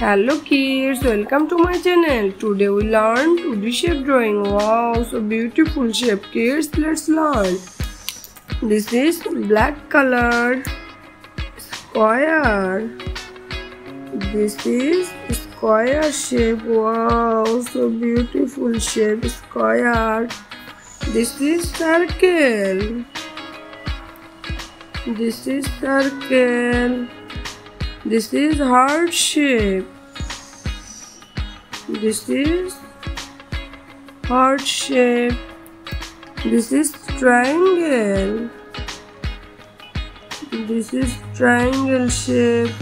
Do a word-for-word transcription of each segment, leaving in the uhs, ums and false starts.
Hello kids, welcome to my channel. Today we learn two D shape drawing. Wow, so beautiful shape kids, let's learn. This is black color square. This is square shape. Wow, so beautiful shape square. This is circle. This is circle. This is heart shape. This is heart shape. This is triangle. This is triangle shape.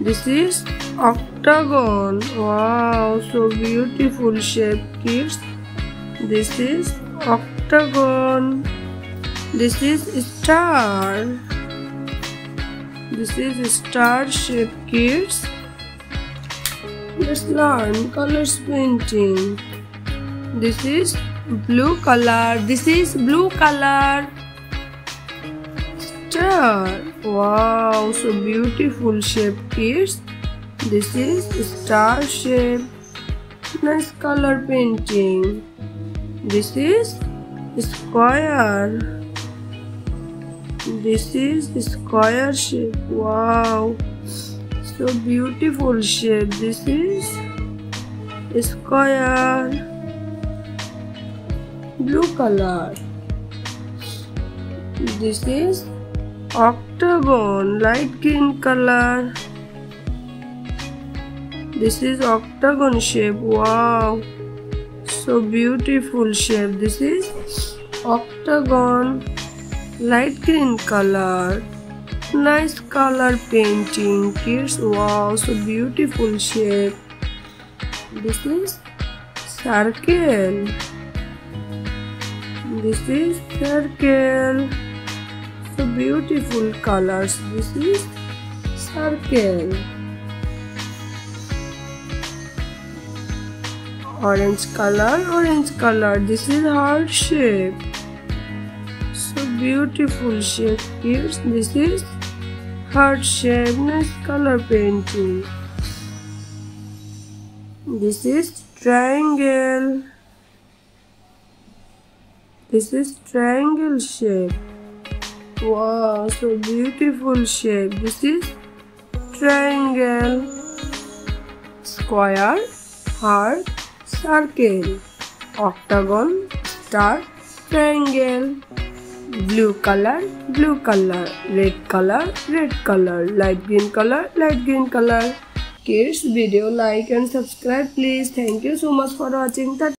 This is octagon. Wow, so beautiful shape kids. This is octagon. This is star. This is star shape kids. Let's learn colors painting. This is blue color. This is blue color. Star. Wow, so beautiful shape kids. This is star shape. Nice color painting. This is square. This is square shape. Wow, so beautiful shape. This is square. Blue color. This is octagon. Light green color. This is octagon shape. Wow, so beautiful shape. This is octagon. Light green color. Nice color painting kids. Wow, so beautiful shape. This is circle. This is circle. So beautiful colors. This is circle. Orange color. Orange color. This is heart shape. Beautiful shape kids. This is heart shape. Nice color painting. This is triangle. This is triangle shape. Wow, so beautiful shape. This is triangle. Square, heart, circle, octagon, star, triangle. Blue color, blue color, red color, red color, light green color, light green color. Kids, video like and subscribe please. Thank you so much for watching.